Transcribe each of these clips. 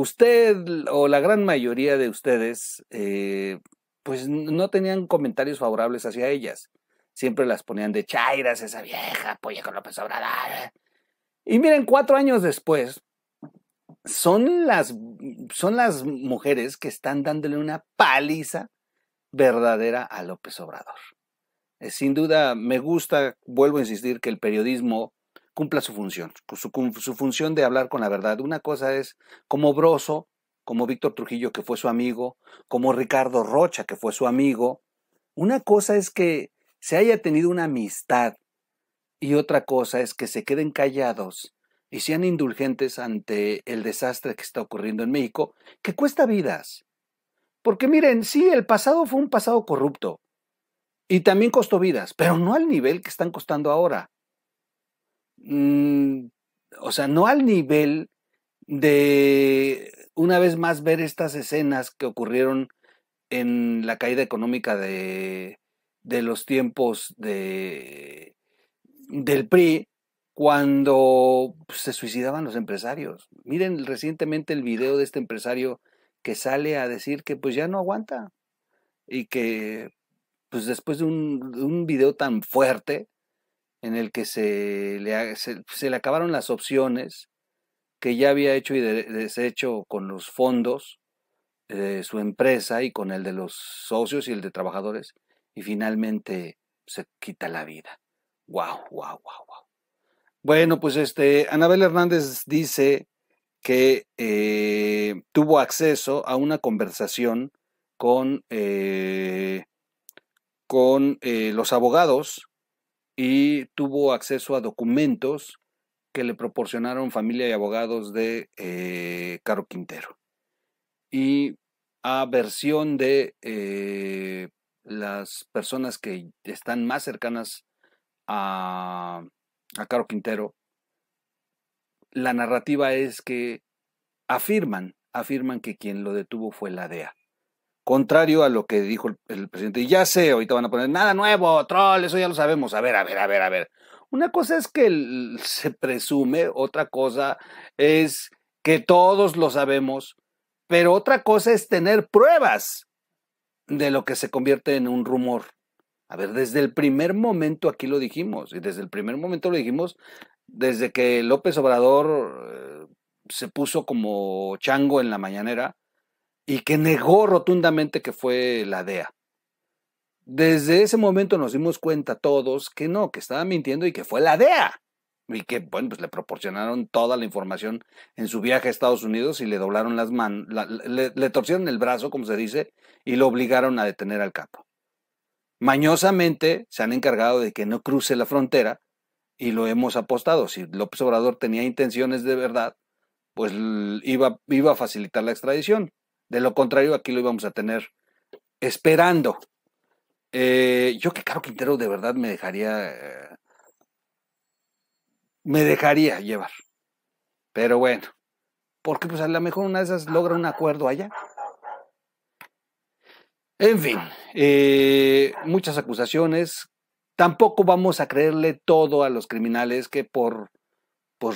usted o la gran mayoría de ustedes pues no tenían comentarios favorables hacia ellas. Siempre las ponían de chairas, esa vieja apoya con López Obrador. Y miren, 4 años después, son las mujeres que están dándole una paliza verdadera a López Obrador. Sin duda, me gusta, vuelvo a insistir, que el periodismo cumpla su función, su función de hablar con la verdad. Una cosa es como Brozo, como Víctor Trujillo, que fue su amigo, como Ricardo Rocha, que fue su amigo. Una cosa es que se haya tenido una amistad y otra cosa es que se queden callados y sean indulgentes ante el desastre que está ocurriendo en México, que cuesta vidas. Porque miren, sí, el pasado fue un pasado corrupto y también costó vidas, pero no al nivel que están costando ahora. O sea, no al nivel de una vez más ver estas escenas que ocurrieron en la caída económica de los tiempos del PRI, cuando se suicidaban los empresarios. Miren recientemente el video de este empresario que sale a decir que pues ya no aguanta y que pues después de un video tan fuerte en el que se le acabaron las opciones que ya había hecho y deshecho con los fondos de su empresa y con el de los socios y el de trabajadores, y finalmente se quita la vida. ¡Wow, wow, wow, wow! Bueno, pues Anabel Hernández dice que tuvo acceso a una conversación con los abogados y tuvo acceso a documentos que le proporcionaron familia y abogados de Caro Quintero y a versión de las personas que están más cercanas a Caro Quintero. La narrativa es que afirman que quien lo detuvo fue la DEA, contrario a lo que dijo el presidente. Y ya sé, ahorita van a poner nada nuevo, troll, eso ya lo sabemos. A ver. Una cosa es que se presume, otra cosa es que todos lo sabemos, pero otra cosa es tener pruebas de lo que se convierte en un rumor. A ver, desde el primer momento aquí lo dijimos, y desde el primer momento lo dijimos, desde que López Obrador se puso como chango en la mañanera y que negó rotundamente que fue la DEA. Desde ese momento nos dimos cuenta todos que no, que estaba mintiendo y que fue la DEA. Y que, bueno, pues le proporcionaron toda la información en su viaje a Estados Unidos y le doblaron las manos, le torcieron el brazo, como se dice, y lo obligaron a detener al capo. Mañosamente se han encargado de que no cruce la frontera y lo hemos apostado. Si López Obrador tenía intenciones de verdad, pues iba a facilitar la extradición. De lo contrario, aquí lo íbamos a tener esperando. Yo que Caro Quintero de verdad me dejaría llevar. Pero bueno, porque pues a lo mejor una de esas logra un acuerdo allá. En fin, muchas acusaciones. Tampoco vamos a creerle todo a los criminales que por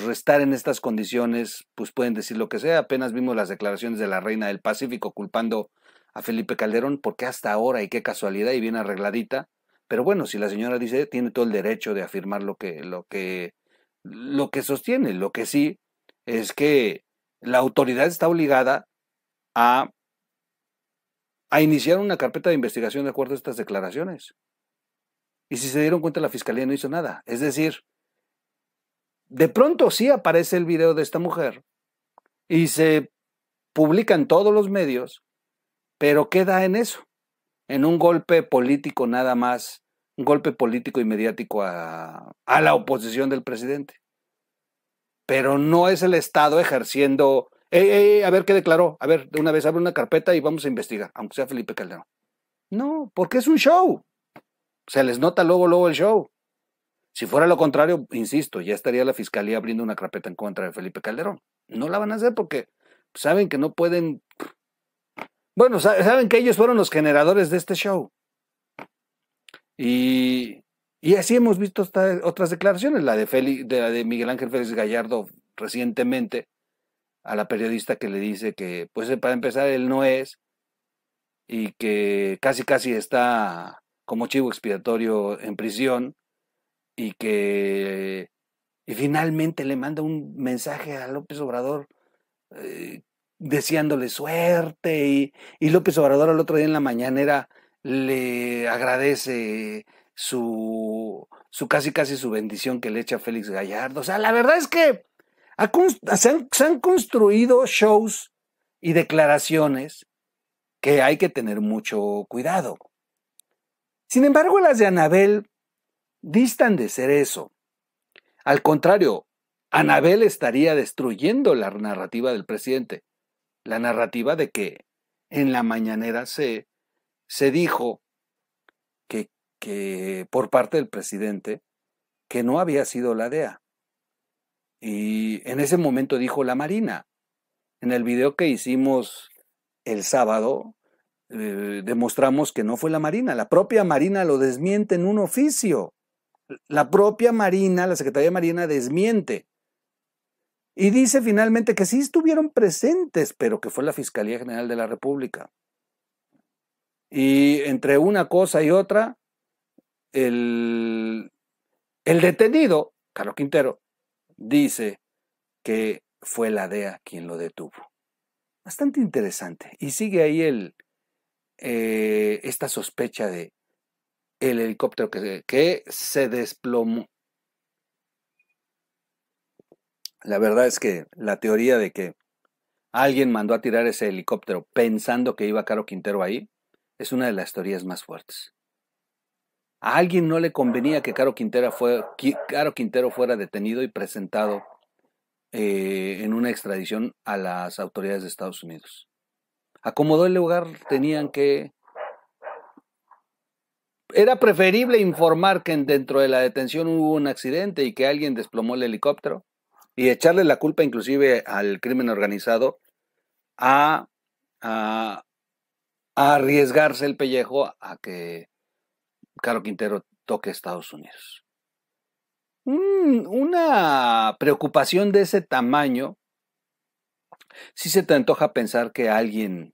estar en estas condiciones pues pueden decir lo que sea. Apenas vimos las declaraciones de la reina del Pacífico culpando a Felipe Calderón, porque hasta ahora, y qué casualidad, y bien arregladita. Pero bueno, si la señora dice, tiene todo el derecho de afirmar lo que sostiene. Lo que sí es que la autoridad está obligada a iniciar una carpeta de investigación de acuerdo a estas declaraciones. Y si se dieron cuenta, la fiscalía no hizo nada. Es decir, de pronto sí aparece el video de esta mujer y se publica en todos los medios, pero queda en eso, en un golpe político nada más, un golpe político y mediático a la oposición del presidente. Pero no es el Estado ejerciendo... a ver qué declaró, a ver, de una vez abre una carpeta y vamos a investigar, aunque sea Felipe Calderón. No, porque es un show. Se les nota luego el show. Si fuera lo contrario, insisto, ya estaría la fiscalía abriendo una carpeta en contra de Felipe Calderón. No la van a hacer porque saben que no pueden... Bueno, saben que ellos fueron los generadores de este show. Y así hemos visto otras declaraciones, la de Miguel Ángel Félix Gallardo recientemente, a la periodista que le dice que, pues para empezar, él no es, y que casi casi está como chivo expiatorio en prisión, y que finalmente le manda un mensaje a López Obrador deseándole suerte, y López Obrador al otro día en la mañanera le agradece su casi casi su bendición que le echa a Félix Gallardo. O sea, la verdad es que se han construido shows y declaraciones que hay que tener mucho cuidado. Sin embargo, las de Anabel distan de ser eso. Al contrario, Anabel estaría destruyendo la narrativa del presidente. La narrativa de que en la mañanera se dijo que por parte del presidente que no había sido la DEA. Y en ese momento dijo la Marina. En el video que hicimos el sábado, demostramos que no fue la Marina. La propia Marina lo desmiente en un oficio. La propia Marina, la Secretaría de Marina, desmiente. Y dice finalmente que sí estuvieron presentes, pero que fue la Fiscalía General de la República. Y entre una cosa y otra, el detenido, Caro Quintero, dice que fue la DEA quien lo detuvo. Bastante interesante. Y sigue ahí esta sospecha de el helicóptero que se desplomó. La verdad es que la teoría de que alguien mandó a tirar ese helicóptero pensando que iba Caro Quintero ahí es una de las teorías más fuertes. A alguien no le convenía que Caro Quintero fuera detenido y presentado en una extradición a las autoridades de Estados Unidos. Acomodó el lugar, tenían que... Era preferible informar que dentro de la detención hubo un accidente y que alguien desplomó el helicóptero, y echarle la culpa inclusive al crimen organizado a arriesgarse el pellejo a que Caro Quintero toque Estados Unidos. Una preocupación de ese tamaño, sí se te antoja pensar que alguien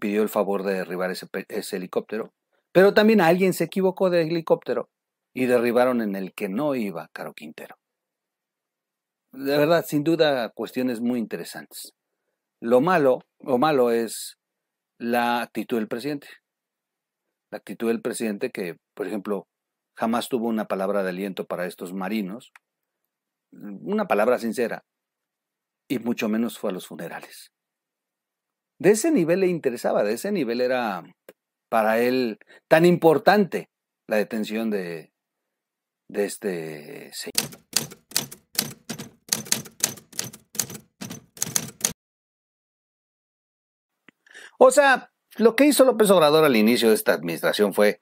pidió el favor de derribar ese helicóptero, pero también alguien se equivocó de helicóptero y derribaron en el que no iba Caro Quintero. De verdad, sin duda, cuestiones muy interesantes. Lo malo es la actitud del presidente. La actitud del presidente que, por ejemplo, jamás tuvo una palabra de aliento para estos marinos, una palabra sincera, y mucho menos fue a los funerales. De ese nivel le interesaba, de ese nivel era para él tan importante la detención de este señor. O sea, lo que hizo López Obrador al inicio de esta administración fue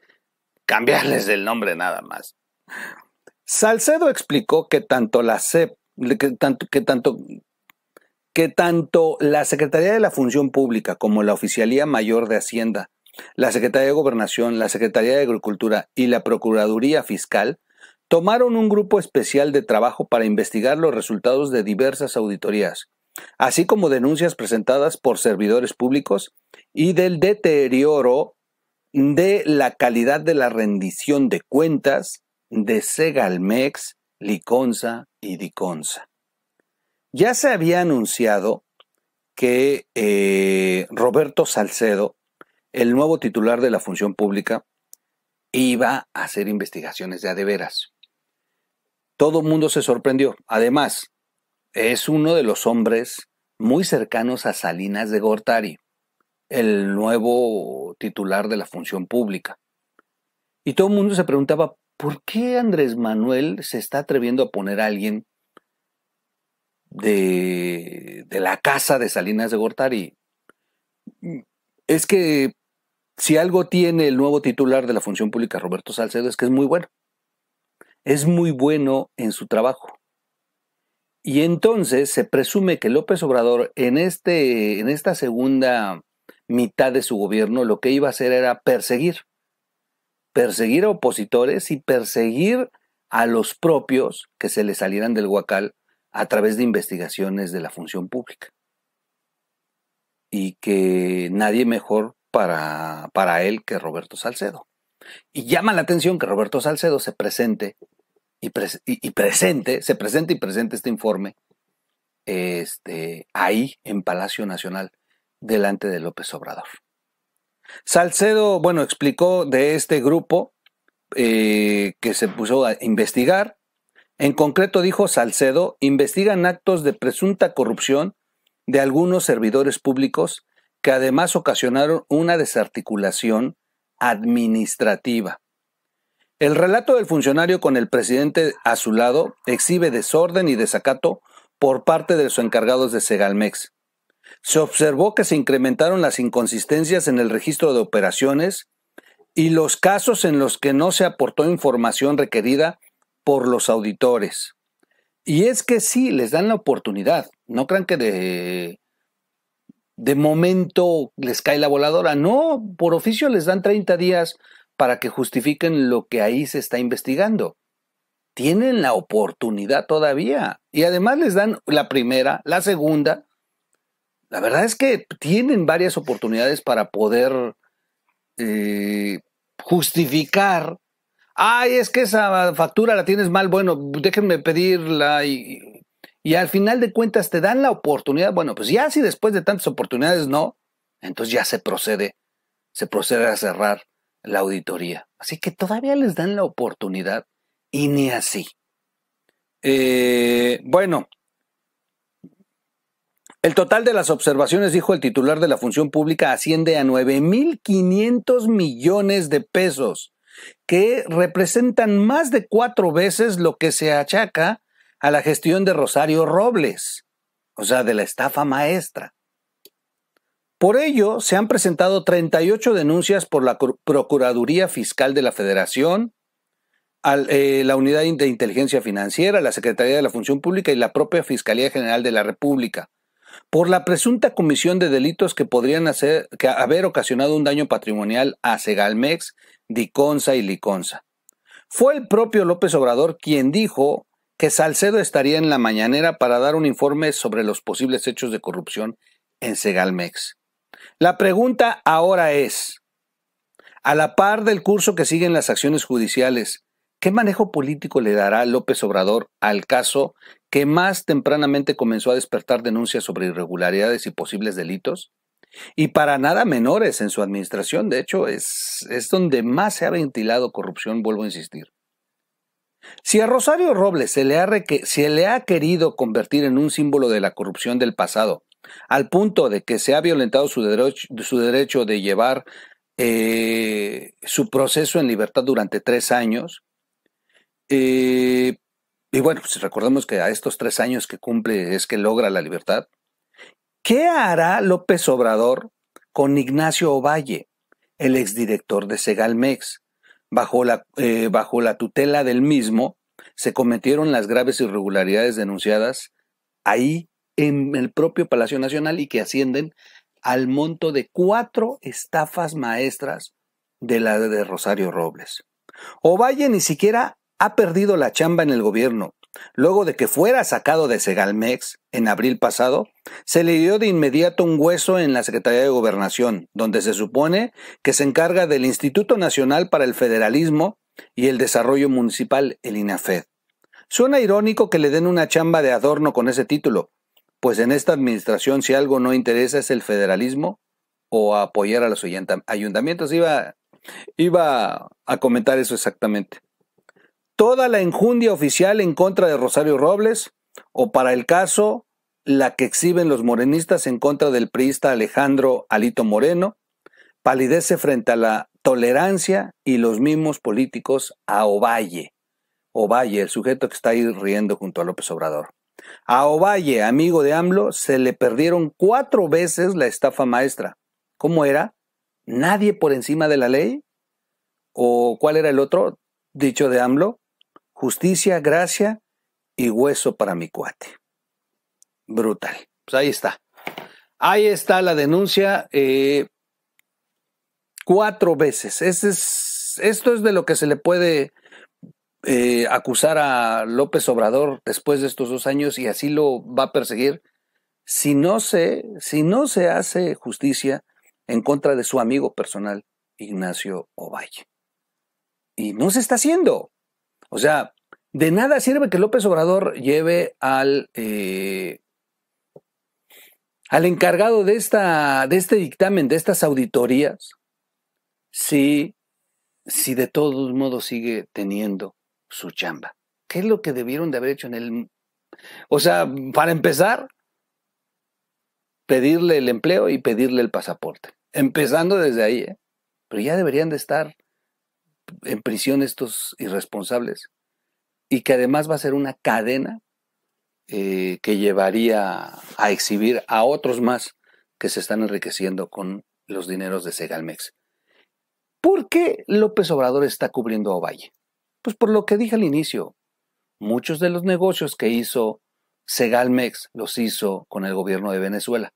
cambiarles el nombre nada más. Salcedo explicó que tanto la Secretaría de la Función Pública como la Oficialía Mayor de Hacienda, la Secretaría de Gobernación, la Secretaría de Agricultura y la Procuraduría Fiscal tomaron un grupo especial de trabajo para investigar los resultados de diversas auditorías, así como denuncias presentadas por servidores públicos y del deterioro de la calidad de la rendición de cuentas de Segalmex, Liconsa y Diconsa. Ya se había anunciado que Roberto Salcedo, el nuevo titular de la Función Pública, iba a hacer investigaciones de a de veras. Todo el mundo se sorprendió. Además, es uno de los hombres muy cercanos a Salinas de Gortari, el nuevo titular de la Función Pública. Y todo el mundo se preguntaba, ¿por qué Andrés Manuel se está atreviendo a poner a alguien de la casa de Salinas de Gortari? Es que si algo tiene el nuevo titular de la Función Pública, Roberto Salcedo, es que es muy bueno. Es muy bueno en su trabajo. Y entonces se presume que López Obrador en esta segunda mitad de su gobierno lo que iba a hacer era perseguir a opositores y perseguir a los propios que se le salieran del huacal a través de investigaciones de la función pública. Y que nadie mejor para él que Roberto Salcedo. Y llama la atención que Roberto Salcedo se presente presente este informe ahí en Palacio Nacional delante de López Obrador. Salcedo, bueno, explicó de este grupo que se puso a investigar. En concreto, dijo Salcedo, investigan actos de presunta corrupción de algunos servidores públicos que además ocasionaron una desarticulación administrativa. El relato del funcionario con el presidente a su lado exhibe desorden y desacato por parte de los encargados de Segalmex. Se observó que se incrementaron las inconsistencias en el registro de operaciones y los casos en los que no se aportó información requerida por los auditores. Y es que sí, les dan la oportunidad. No crean que de momento les cae la voladora. No, por oficio les dan 30 días para que justifiquen lo que ahí se está investigando. Tienen la oportunidad todavía. Y además les dan la primera, la segunda. La verdad es que tienen varias oportunidades para poder justificar. Ay, es que esa factura la tienes mal. Bueno, déjenme pedirla. Y al final de cuentas te dan la oportunidad. Bueno, pues ya si después de tantas oportunidades no, entonces ya se procede a cerrar la auditoría. Así que todavía les dan la oportunidad y ni así. Bueno, el total de las observaciones, dijo el titular de la función pública, asciende a 9.500 millones de pesos, que representan más de 4 veces lo que se achaca a la gestión de Rosario Robles, o sea, de la estafa maestra. Por ello, se han presentado 38 denuncias por la Procuraduría Fiscal de la Federación, la Unidad de Inteligencia Financiera, la Secretaría de la Función Pública y la propia Fiscalía General de la República, por la presunta comisión de delitos que podrían haber ocasionado un daño patrimonial a Segalmex, Diconsa y Liconsa. Fue el propio López Obrador quien dijo que Salcedo estaría en la mañanera para dar un informe sobre los posibles hechos de corrupción en Segalmex. La pregunta ahora es, a la par del curso que siguen las acciones judiciales, ¿qué manejo político le dará López Obrador al caso que más tempranamente comenzó a despertar denuncias sobre irregularidades y posibles delitos? Y para nada menores en su administración, de hecho, es donde más se ha ventilado corrupción, vuelvo a insistir. Si a Rosario Robles se le ha querido convertir en un símbolo de la corrupción del pasado, al punto de que se ha violentado su derecho de llevar su proceso en libertad durante 3 años, y bueno, pues recordemos que a estos 3 años que cumple es que logra la libertad, ¿qué hará López Obrador con Ignacio Ovalle, el exdirector de Segalmex? Bajo la tutela del mismo, se cometieron las graves irregularidades denunciadas ahí en el propio Palacio Nacional y que ascienden al monto de 4 estafas maestras de la de Rosario Robles. Ovalle ni siquiera ha perdido la chamba en el gobierno. Luego de que fuera sacado de Segalmex en abril pasado, se le dio de inmediato un hueso en la Secretaría de Gobernación, donde se supone que se encarga del Instituto Nacional para el Federalismo y el Desarrollo Municipal, el INAFED. Suena irónico que le den una chamba de adorno con ese título, pues en esta administración si algo no interesa es el federalismo o apoyar a los ayuntamientos. Iba a comentar eso exactamente. Toda la enjundia oficial en contra de Rosario Robles, o para el caso, la que exhiben los morenistas en contra del priista Alejandro Alito Moreno, palidece frente a la tolerancia y los mismos políticos a Ovalle. Ovalle, el sujeto que está ahí riendo junto a López Obrador. A Ovalle, amigo de AMLO, se le perdieron 4 veces la estafa maestra. ¿Cómo era? ¿Nadie por encima de la ley? ¿O cuál era el otro dicho de AMLO? Justicia, gracia y hueso para mi cuate. Brutal. Pues ahí está. Ahí está la denuncia. 4 veces. Esto es de lo que se le puede acusar a López Obrador después de estos 2 años, y así lo va a perseguir si no se hace justicia en contra de su amigo personal, Ignacio Ovalle. Y no se está haciendo. O sea, de nada sirve que López Obrador lleve al encargado de este dictamen, de estas auditorías, si de todos modos sigue teniendo su chamba. ¿Qué es lo que debieron de haber hecho en el...? O sea, para empezar, pedirle el empleo y pedirle el pasaporte. Empezando desde ahí, ¿eh? Pero ya deberían de estar en prisión estos irresponsables. Y que además va a ser una cadena que llevaría a exhibir a otros más que se están enriqueciendo con los dineros de Segalmex. ¿Por qué López Obrador está cubriendo a Ovalle? Pues por lo que dije al inicio. Muchos de los negocios que hizo Segalmex los hizo con el gobierno de Venezuela.